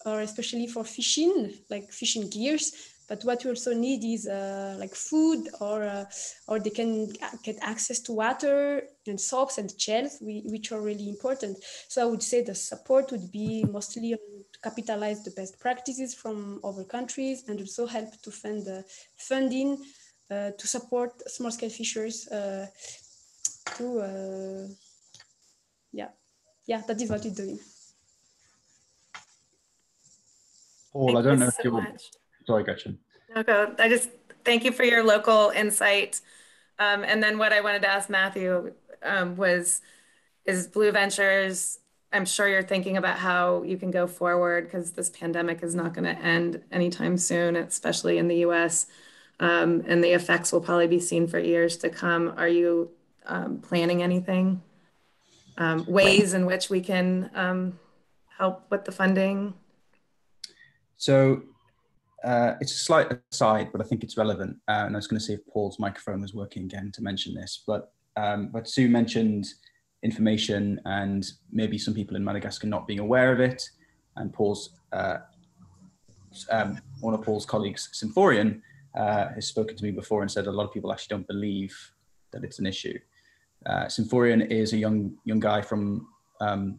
are especially for fishing, like fishing gears. But what we also need is like food, or they can get access to water and soaps and gels, which are really important. So I would say the support would be mostly to capitalize the best practices from other countries, and also help to fund the funding to support small-scale fishers. That is what we're doing. Paul, I don't know if you want. Sorry, Gretchen. Okay, I just thank you for your local insight. And then what I wanted to ask Matthew is Blue Ventures, I'm sure you're thinking about how you can go forward, because this pandemic is not going to end anytime soon, especially in the US, and the effects will probably be seen for years to come. Are you planning anything? Ways in which we can help with the funding? So, it's a slight aside, but I think it's relevant. And I was going to see if Paul's microphone was working again to mention this, but Sue mentioned information and maybe some people in Madagascar not being aware of it. And one of Paul's colleagues, Symphorian, has spoken to me before and said a lot of people actually don't believe that it's an issue. Symphorian is a young guy from the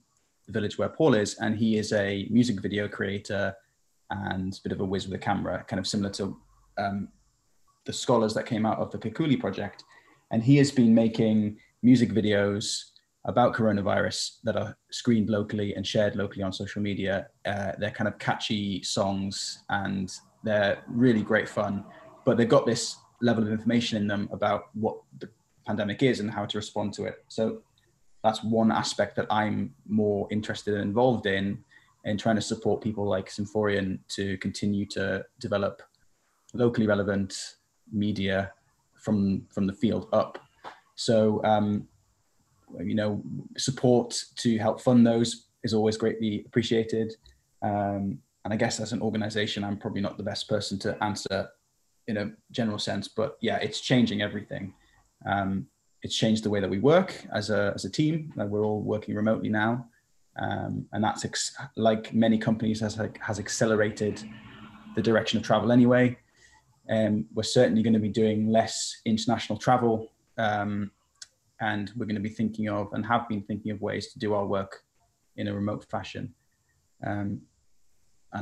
village where Paul is, and he is a music video creator and a bit of a whiz with a camera, kind of similar to the scholars that came out of the Kokoly project. And he has been making music videos about coronavirus that are screened locally and shared locally on social media. They're kind of catchy songs and they're really great fun, but they've got this level of information in them about what the pandemic is and how to respond to it. So that's one aspect that I'm more interested and involved in trying to support people like Symphorian to continue to develop locally relevant media from the field up. So, support to help fund those is always greatly appreciated. And I guess as an organization, I'm probably not the best person to answer in a general sense, but yeah, it's changing everything. it's changed the way that we work as a team. Like, we're all working remotely now. And that's like many companies has accelerated the direction of travel anyway. We're certainly going to be doing less international travel. And we're going to be thinking of, and have been thinking of, ways to do our work in a remote fashion. And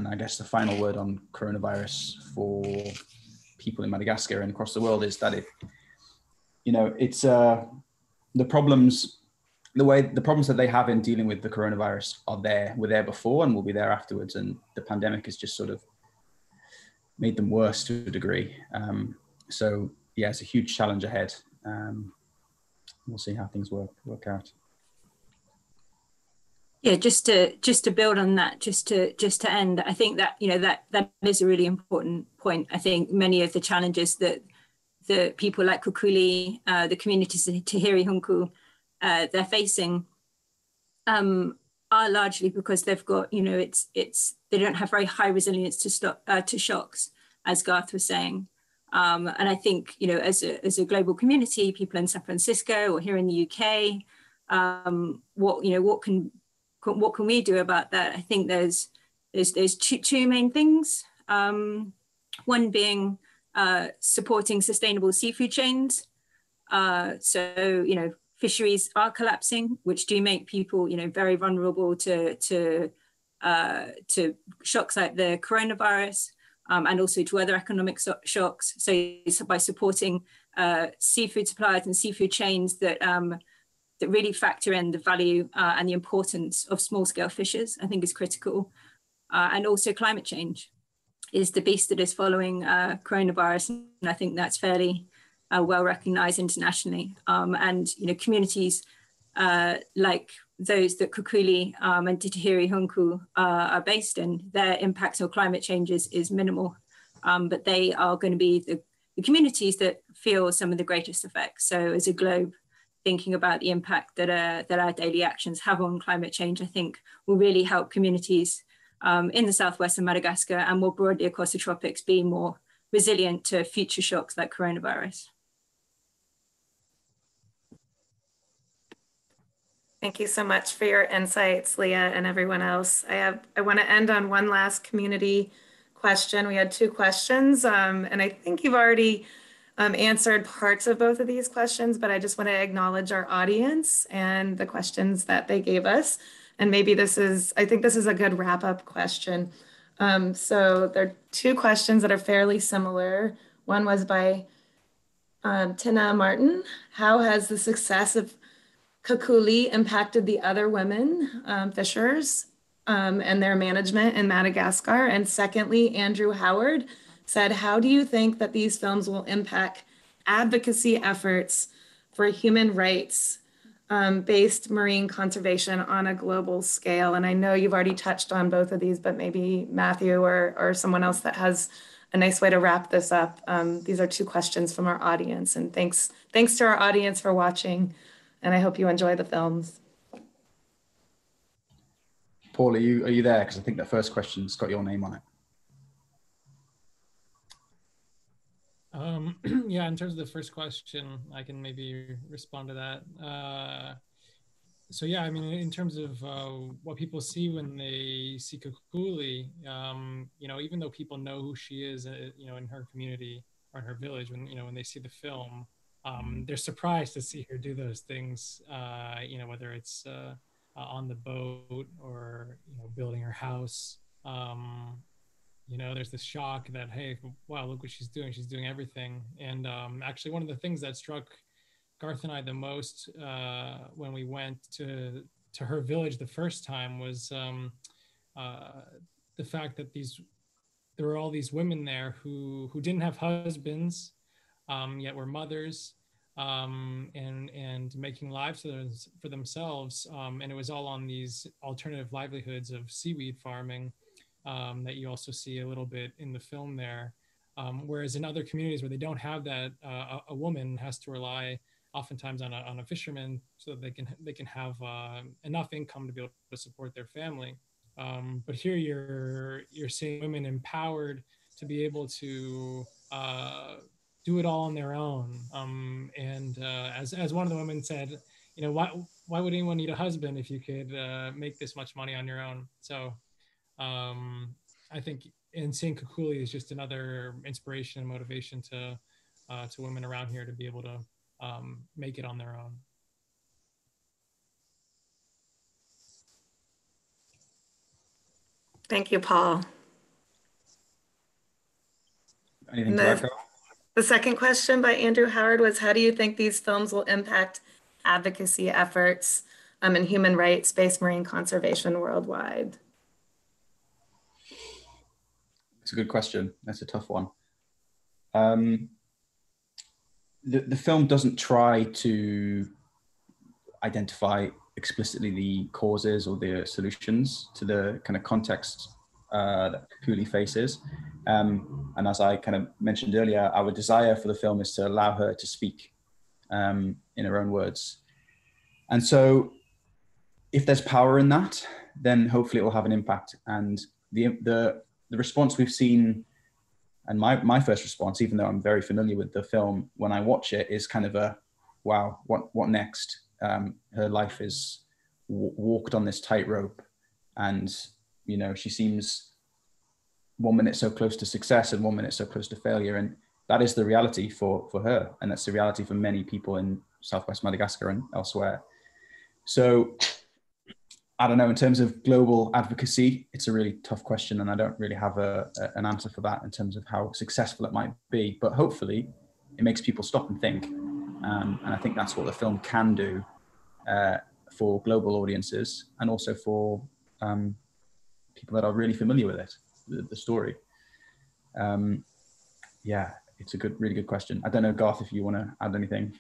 I guess the final word on coronavirus for people in Madagascar and across the world is that the problems that they have in dealing with the coronavirus were there before and will be there afterwards. And the pandemic has just sort of made them worse to a degree. So yeah, it's a huge challenge ahead. We'll see how things work out. Yeah, just to build on that, just to end, I think that that is a really important point. I think many of the challenges that the people like Kokoly, the communities in Tahiry Honko, they're facing, are largely because they've got they don't have very high resilience to shocks, as Garth was saying. And I think, as a global community, people in San Francisco or here in the UK, what can we do about that? I think there's two main things. One being supporting sustainable seafood chains. So fisheries are collapsing, which do make people very vulnerable to shocks like the coronavirus. And also to other economic shocks. So by supporting seafood suppliers and seafood chains that really factor in the value and the importance of small-scale fishers, I think is critical. And also climate change is the beast that is following coronavirus. And I think that's fairly well recognized internationally. And communities like those that Kokoly and Tahiry Honko are based in, their impacts on climate change is minimal, but they are going to be the communities that feel some of the greatest effects. So as a globe, thinking about the impact that our daily actions have on climate change, I think will really help communities in the southwest of Madagascar and more broadly across the tropics be more resilient to future shocks like coronavirus. Thank you so much for your insights, Leah, and everyone else. I want to end on one last community question. We had two questions, and I think you've already answered parts of both of these questions, but I just want to acknowledge our audience and the questions that they gave us. And maybe I think this is a good wrap-up question. So there are two questions that are fairly similar. One was by Tina Martin. How has the success of Kokoly impacted the other women fishers and their management in Madagascar? And secondly, Andrew Howard said, how do you think that these films will impact advocacy efforts for human rights based marine conservation on a global scale? And I know you've already touched on both of these, but maybe Matthew or someone else that has a nice way to wrap this up. These are two questions from our audience, and thanks to our audience for watching. And I hope you enjoy the films. Paul, are you there? Because I think that first question's got your name on it. Yeah, in terms of the first question, I can maybe respond to that. So yeah, I mean, in terms of what people see when they see Kokoly, even though people know who she is, in her community or in her village, when they see the film, they're surprised to see her do those things, whether it's on the boat or building her house. There's this shock that, hey, wow, look what she's doing. She's doing everything. And actually, one of the things that struck Garth and I the most when we went to her village the first time was the fact that there were all these women there who didn't have husbands, yet were mothers and making lives for themselves. And it was all on these alternative livelihoods of seaweed farming that you also see a little bit in the film there. Whereas in other communities where they don't have that, a woman has to rely oftentimes on a fisherman so that they can have enough income to be able to support their family. But here you're seeing women empowered to be able to do it all on their own. As one of the women said, you know, why would anyone need a husband if you could make this much money on your own? So I think seeing Kokoly is just another inspiration and motivation to women around here to be able to make it on their own. Thank you, Paul. Anything to echo? The second question by Andrew Howard was, how do you think these films will impact advocacy efforts in human rights, space marine conservation worldwide? That's a good question. That's a tough one. The film doesn't try to identify explicitly the causes or the solutions to the kind of context that Kokoly faces. And as I kind of mentioned earlier, our desire for the film is to allow her to speak in her own words. And so if there's power in that, then hopefully it will have an impact. And the response we've seen, and my first response, even though I'm very familiar with the film, when I watch it is kind of a, wow, what next? Her life is walked on this tightrope, and you know, she seems 1 minute so close to success and 1 minute so close to failure, and that is the reality for her, and that's the reality for many people in Southwest Madagascar and elsewhere. So I don't know, in terms of global advocacy, it's a really tough question, and I don't really have an answer for that in terms of how successful it might be, but hopefully it makes people stop and think. And I think that's what the film can do for global audiences, and also for people that are really familiar with it, the story. Yeah, it's a really good question. I don't know, Garth, if you want to add anything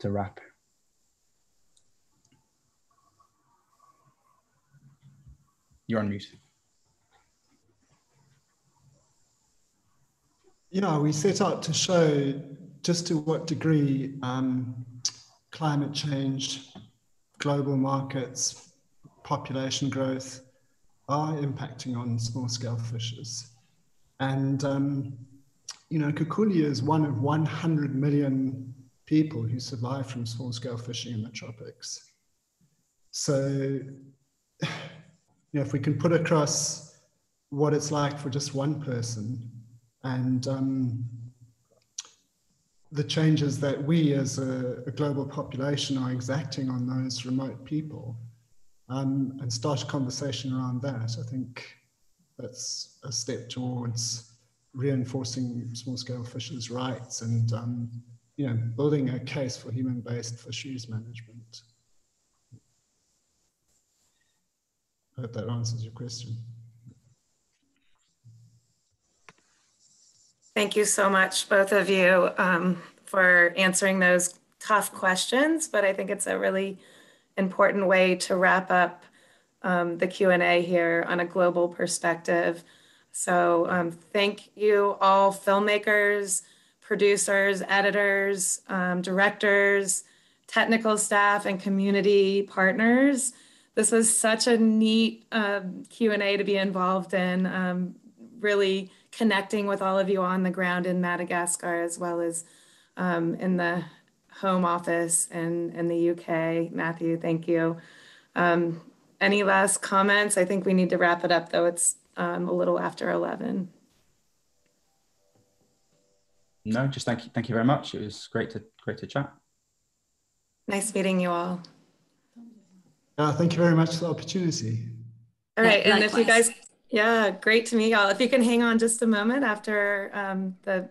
to wrap. You're on mute. Yeah, we set out to show just to what degree climate change, global markets, population growth are impacting on small-scale fishes. And, you know, Kokoly is one of 100 million people who survive from small-scale fishing in the tropics. So, you know, if we can put across what it's like for just one person, and the changes that we as a global population are exacting on those remote people, and start a conversation around that. I think that's a step towards reinforcing small-scale fishers' rights and you know, building a case for human-based fisheries management. I hope that answers your question. Thank you so much, both of you, for answering those tough questions, but I think it's a really important way to wrap up the Q&A here on a global perspective. So thank you all, filmmakers, producers, editors, directors, technical staff, and community partners. This was such a neat Q&A to be involved in, really connecting with all of you on the ground in Madagascar, as well as in the home office and in the UK. Matthew, thank you. Any last comments? I think we need to wrap it up, though. It's a little after 11. No, just thank you very much. It was great to chat. Nice meeting you all. Thank you very much for the opportunity. All right, and likewise. If you guys. Yeah, great to meet y'all. If you can hang on just a moment after the